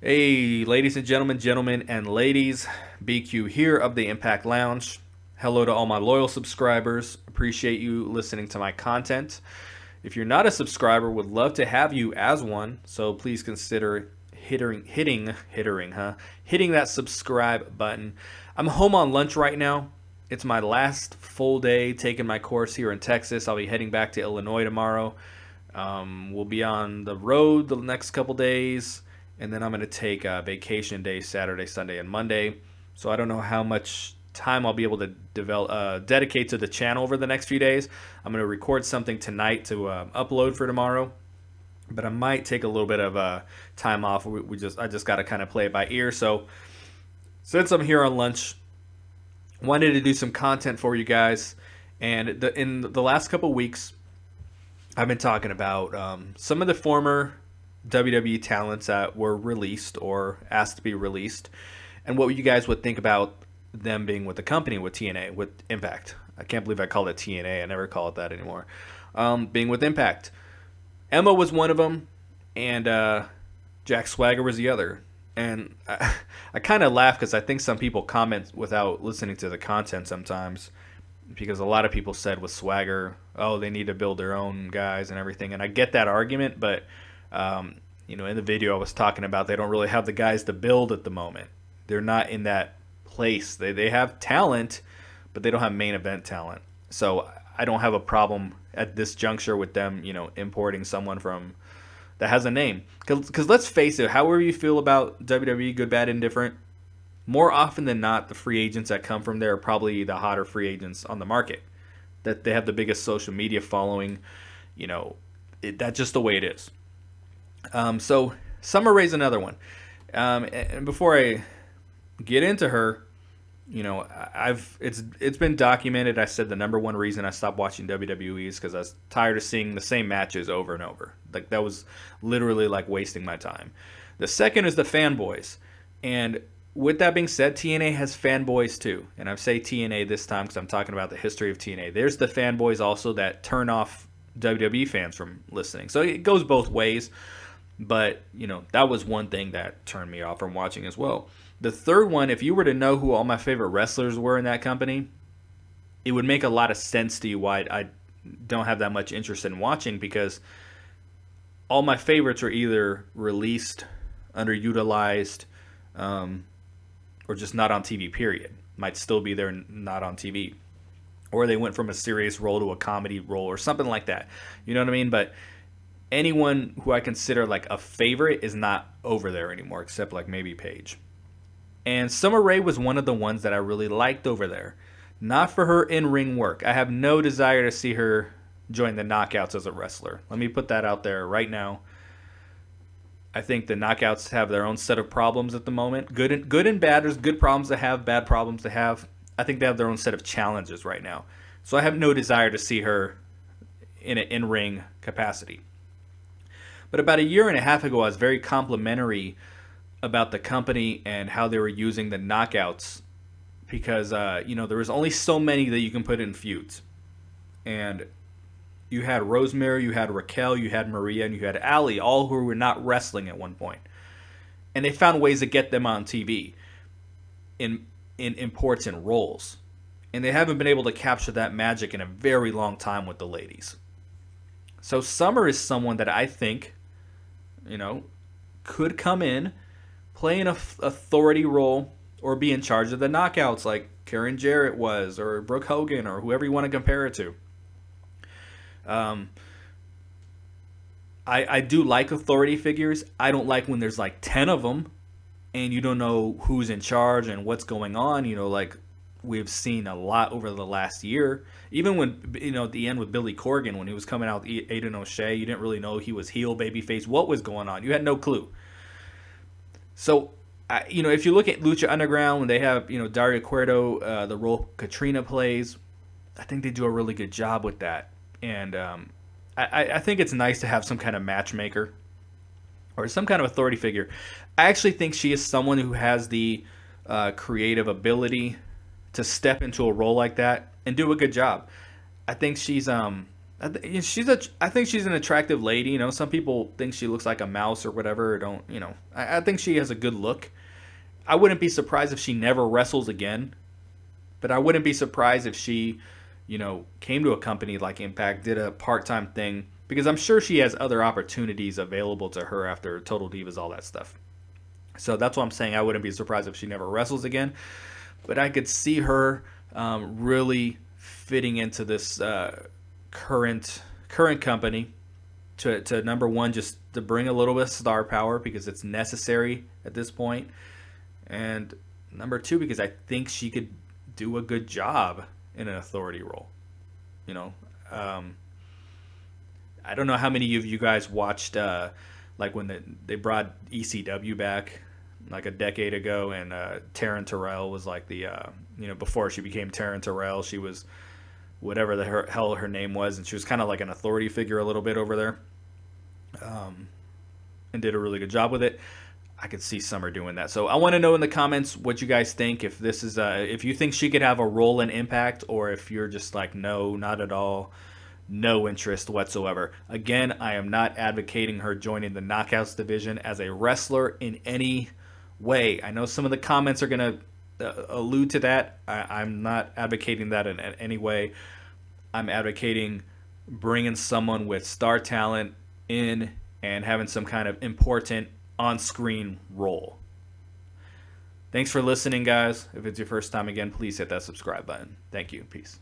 Hey, ladies and gentlemen and ladies, BQ here of the Impact Lounge. Hello to all my loyal subscribers. Appreciate you listening to my content. If you're not a subscriber, would love to have you as one, so please consider hitting that subscribe button. I'm home on lunch right now. It's my last full day taking my course here in Texas. I'll be heading back to Illinois tomorrow. We'll be on the road the next couple days. And then I'm going to take a vacation day, Saturday, Sunday, and Monday. So I don't know how much time I'll be able to dedicate to the channel over the next few days. I'm going to record something tonight to upload for tomorrow. But I might take a little bit of time off. I just got to kind of play it by ear. So since I'm here on lunch, wanted to do some content for you guys. And in the last couple weeks, I've been talking about some of the former WWE talents that were released or asked to be released, and what you guys would think about them being with the company, with TNA, with Impact. I can't believe I called it TNA. I never call it that anymore. Being with Impact. Emma was one of them, and Jack Swagger was the other. And I kind of laugh because I think some people comment without listening to the content sometimes, because a lot of people said with Swagger, oh, they need to build their own guys and everything. And I get that argument, but you know, in the video I was talking about, they don't really have the guys to build at the moment. They're not in that place. They have talent, but they don't have main event talent. So I don't have a problem at this juncture with them, you know, importing someone from that has a name. Because let's face it, however you feel about WWE, good, bad, indifferent, more often than not, the free agents that come from there are probably the hotter free agents on the market. That they have the biggest social media following, you know, that's just the way it is. So Summer Rae's another one. And before I get into her, you know, it's been documented. I said the #1 reason I stopped watching WWE is because I was tired of seeing the same matches over and over. Like, that was literally like wasting my time. The second is the fanboys. And with that being said, TNA has fanboys too. And I say TNA this time because I'm talking about the history of TNA. There's the fanboys also that turn off WWE fans from listening. So it goes both ways. But, you know, that was one thing that turned me off from watching as well. The third one, if you were to know who all my favorite wrestlers were in that company, it would make a lot of sense to you why I don't have that much interest in watching, because all my favorites are either released, underutilized, or just not on TV, period. Might still be there, not on TV. Or they went from a serious role to a comedy role or something like that. You know what I mean? But anyone who I consider like a favorite is not over there anymore, except like maybe Paige. And Summer Rae was one of the ones that I really liked over there. Not for her in-ring work. I have no desire to see her join the Knockouts as a wrestler. Let me put that out there right now. I think the Knockouts have their own set of problems at the moment. Good and bad. There's good problems to have, bad problems to have. I think they have their own set of challenges right now. So I have no desire to see her in an in-ring capacity. But about 1.5 years ago, I was very complimentary about the company and how they were using the Knockouts, because you know, there was only so many that you can put in feuds. And you had Rosemary, you had Raquel, you had Maria, and you had Allie, all who were not wrestling at one point. And they found ways to get them on TV in imports and roles. And they haven't been able to capture that magic in a very long time with the ladies. So Summer is someone that I think, you know, could come in, play an authority role, or be in charge of the Knockouts like Karen Jarrett was, or Brooke Hogan, or whoever you want to compare it to. I do like authority figures. I don't like when there's like 10 of them and you don't know who's in charge and what's going on. You know, like we've seen a lot over the last year. Even when, you know, at the end with Billy Corgan, when he was coming out with Aiden O'Shea, you didn't really know he was heel, babyface, what was going on. You had no clue. So, you know, if you look at Lucha Underground, when they have, you know, Dario Cuerto, the role Katrina plays, I think they do a really good job with that. And I think it's nice to have some kind of matchmaker or some kind of authority figure. I actually think she is someone who has the creative ability to step into a role like that and do a good job. I think she's I think she's an attractive lady. You know, some people think she looks like a mouse or whatever. Or don't, you know? I think she has a good look. I wouldn't be surprised if she never wrestles again, but I wouldn't be surprised if she, you know, came to a company like Impact, did a part-time thing, because I'm sure she has other opportunities available to her after Total Divas, all that stuff. So that's what I'm saying. I wouldn't be surprised if she never wrestles again, but I could see her really fitting into this current company to number one, just to bring a little bit of star power because it's necessary at this point, and number two, because I think she could do a good job in an authority role. You know, I don't know how many of you guys watched like when they brought ECW back like a decade ago, and Taryn Terrell was like the you know, before she became Taryn Terrell, she was whatever the hell her name was, and she was kind of like an authority figure a little bit over there, and did a really good job with it. I could see Summer doing that. So I want to know in the comments what you guys think. If this is if you think she could have a role in Impact, or if you're just like, no, not at all, no interest whatsoever. Again, I am not advocating her joining the Knockouts division as a wrestler in any way. I know some of the comments are going to allude to that. I'm not advocating that in any way. I'm advocating bringing someone with star talent in and having some kind of important on-screen role. Thanks for listening, guys. If it's your first time, again, please hit that subscribe button. Thank you. Peace.